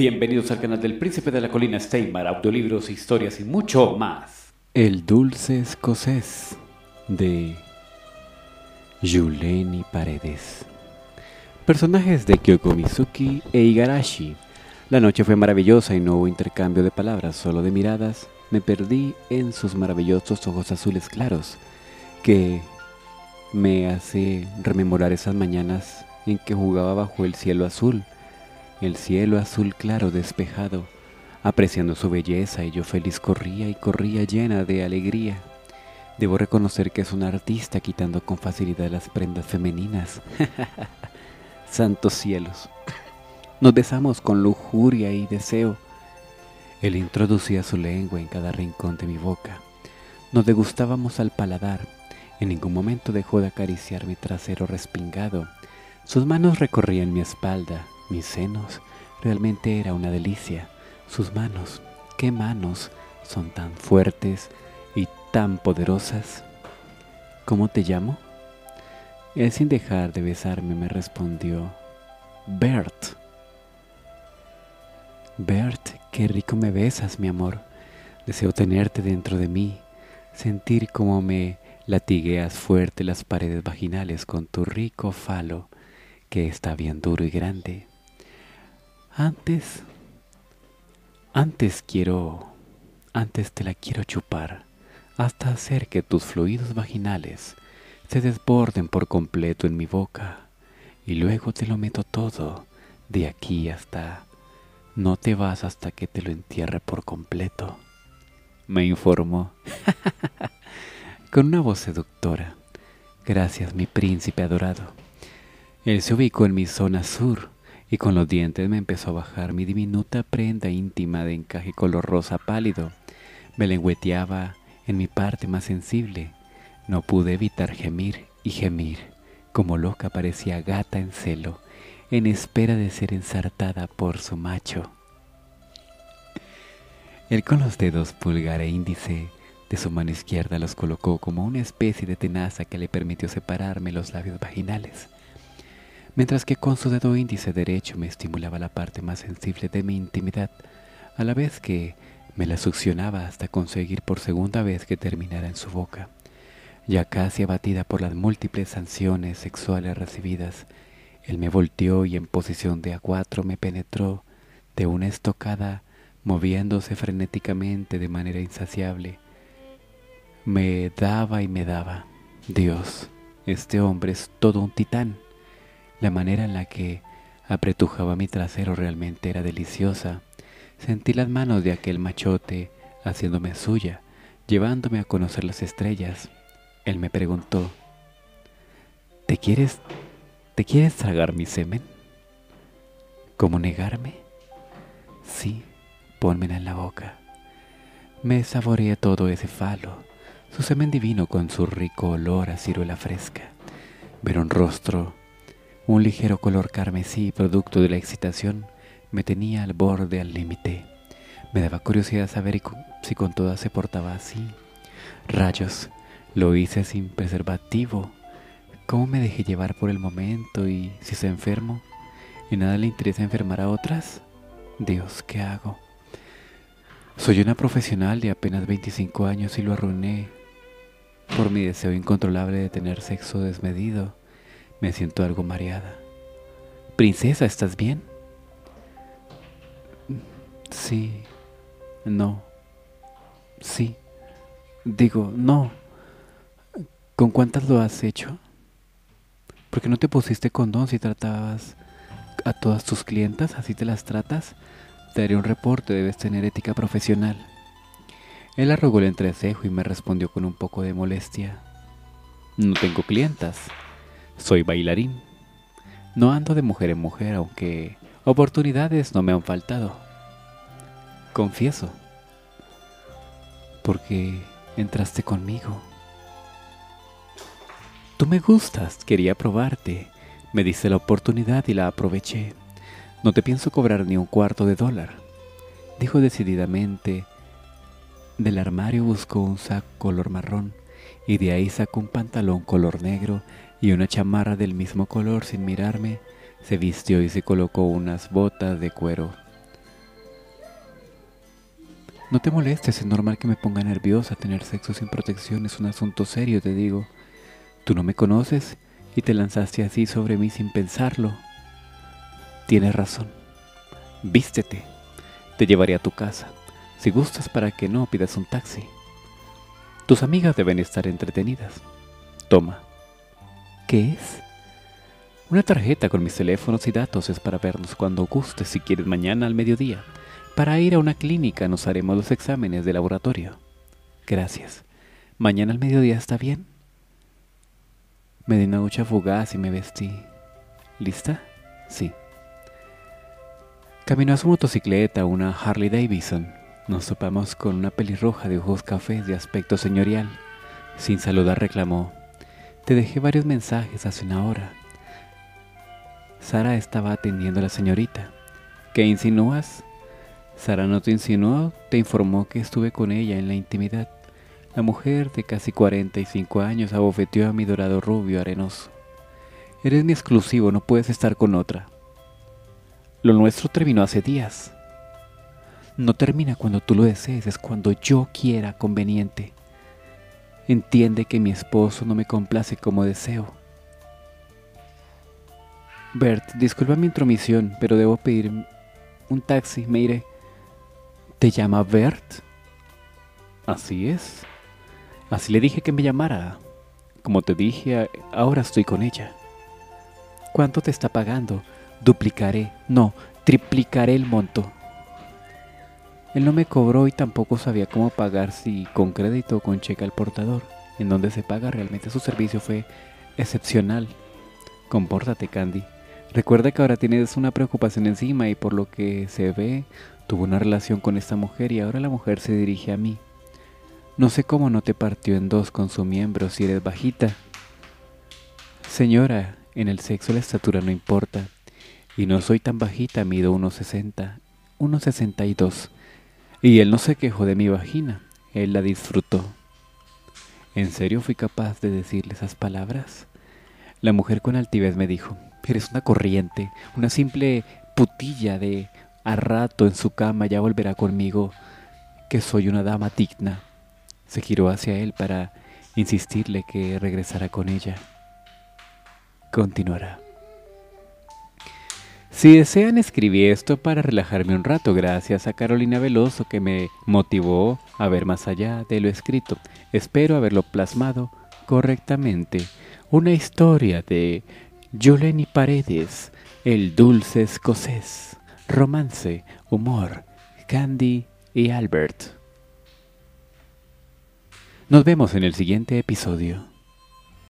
Bienvenidos al canal del Príncipe de la Colina, Steymar, audiolibros, historias y mucho más. El Dulce Escocés de Yuleni Paredes. Personajes de Kyoko Mizuki e Igarashi. La noche fue maravillosa y no hubo intercambio de palabras, solo de miradas. Me perdí en sus maravillosos ojos azules claros, que me hace rememorar esas mañanas en que jugaba bajo el cielo azul. El cielo azul claro despejado, apreciando su belleza, y yo feliz corría y corría llena de alegría. Debo reconocer que es una artista quitando con facilidad las prendas femeninas. ¡Santos cielos! Nos besamos con lujuria y deseo. Él introducía su lengua en cada rincón de mi boca. Nos degustábamos al paladar. En ningún momento dejó de acariciar mi trasero respingado. Sus manos recorrían mi espalda, mis senos. Realmente era una delicia. Sus manos, qué manos, son tan fuertes y tan poderosas. ¿Cómo te llamo? Él, sin dejar de besarme, me respondió: Bert. Bert, qué rico me besas, mi amor. Deseo tenerte dentro de mí, sentir cómo me latigueas fuerte las paredes vaginales con tu rico falo, que está bien duro y grande. Antes te la quiero chupar, hasta hacer que tus fluidos vaginales se desborden por completo en mi boca, y luego te lo meto todo, de aquí hasta... No te vas hasta que te lo entierre por completo, me informó, con una voz seductora. Gracias, mi príncipe adorado. Él se ubicó en mi zona sur, y con los dientes me empezó a bajar mi diminuta prenda íntima de encaje color rosa pálido. Me lengüeteaba en mi parte más sensible. No pude evitar gemir y gemir. Como loca, parecía gata en celo, en espera de ser ensartada por su macho. Él, con los dedos pulgar e índice de su mano izquierda, los colocó como una especie de tenaza que le permitió separarme los labios vaginales, mientras que con su dedo índice derecho me estimulaba la parte más sensible de mi intimidad, a la vez que me la succionaba hasta conseguir por segunda vez que terminara en su boca. Ya casi abatida por las múltiples sanciones sexuales recibidas, él me volteó y en posición de A4 me penetró de una estocada, moviéndose frenéticamente de manera insaciable. Me daba y me daba. Dios, este hombre es todo un titán. La manera en la que apretujaba mi trasero realmente era deliciosa. Sentí las manos de aquel machote haciéndome suya, llevándome a conocer las estrellas. Él me preguntó: ¿Te quieres tragar mi semen? ¿Cómo negarme? Sí, pónmela en la boca. Me saboreé todo ese falo, su semen divino con su rico olor a ciruela fresca. Ver un rostro, un ligero color carmesí, producto de la excitación, me tenía al borde, al límite. Me daba curiosidad saber si con todas se portaba así. Rayos, lo hice sin preservativo. ¿Cómo me dejé llevar por el momento? ¿Y si se enfermo? ¿Y nada le interesa enfermar a otras? Dios, ¿qué hago? Soy una profesional de apenas 25 años y lo arruiné por mi deseo incontrolable de tener sexo desmedido. Me siento algo mareada. Princesa, ¿estás bien? Sí. No. Sí. Digo, no. ¿Con cuántas lo has hecho? ¿Por qué no te pusiste condón si tratabas a todas tus clientas? ¿Así te las tratas? Te haré un reporte, debes tener ética profesional. Él arrugó el entrecejo y me respondió con un poco de molestia: No tengo clientas. Soy bailarín. No ando de mujer en mujer, aunque oportunidades no me han faltado. Confieso. Porque entraste conmigo. Tú me gustas, quería probarte. Me diste la oportunidad y la aproveché. No te pienso cobrar ni $1/4, dijo decididamente. Del armario buscó un saco color marrón, y de ahí sacó un pantalón color negro y una chamarra del mismo color. Sin mirarme, se vistió y se colocó unas botas de cuero. No te molestes, es normal que me ponga nerviosa. Tener sexo sin protección es un asunto serio, te digo. Tú no me conoces y te lanzaste así sobre mí sin pensarlo. Tienes razón. Vístete. Te llevaré a tu casa. Si gustas, para que no pidas un taxi. Tus amigas deben estar entretenidas. Toma. ¿Qué es? Una tarjeta con mis teléfonos y datos. Es para vernos cuando gustes, si quieres mañana al mediodía. Para ir a una clínica nos haremos los exámenes de laboratorio. Gracias. ¿Mañana al mediodía está bien? Me di una ducha fugaz y me vestí. ¿Lista? Sí. Caminó a su motocicleta, una Harley Davidson. Nos topamos con una pelirroja de ojos cafés de aspecto señorial. Sin saludar reclamó: te dejé varios mensajes hace una hora. Sara estaba atendiendo a la señorita. ¿Qué insinúas? Sara no te insinuó, te informó que estuve con ella en la intimidad. La mujer de casi 45 años abofeteó a mi dorado rubio arenoso. Eres mi exclusivo, no puedes estar con otra. Lo nuestro terminó hace días. No termina cuando tú lo desees, es cuando yo quiera conveniente. Entiende que mi esposo no me complace como deseo. Bert, disculpa mi intromisión, pero debo pedir un taxi, me iré. ¿Te llama Bert? Así es. Así le dije que me llamara. Como te dije, ahora estoy con ella. ¿Cuánto te está pagando? Duplicaré, no, triplicaré el monto. Él no me cobró y tampoco sabía cómo pagar, si con crédito o con cheque al portador. En donde se paga realmente su servicio fue excepcional. Compórtate, Candy. Recuerda que ahora tienes una preocupación encima y por lo que se ve... tuvo una relación con esta mujer y ahora la mujer se dirige a mí. No sé cómo no te partió en dos con su miembro si eres bajita. Señora, en el sexo la estatura no importa. Y no soy tan bajita, mido 1,60, 1,62. Y él no se quejó de mi vagina, él la disfrutó. ¿En serio fui capaz de decirle esas palabras? La mujer con altivez me dijo: eres una corriente, una simple putilla de... a rato en su cama ya volverá conmigo, que soy una dama digna. Se giró hacia él para insistirle que regresara con ella. Continuará. Si desean, escribí esto para relajarme un rato, gracias a Carolina Veloso, que me motivó a ver más allá de lo escrito. Espero haberlo plasmado correctamente. Una historia de Yuleni Paredes, El Dulce Escocés. Romance, humor, Candy y Albert. Nos vemos en el siguiente episodio.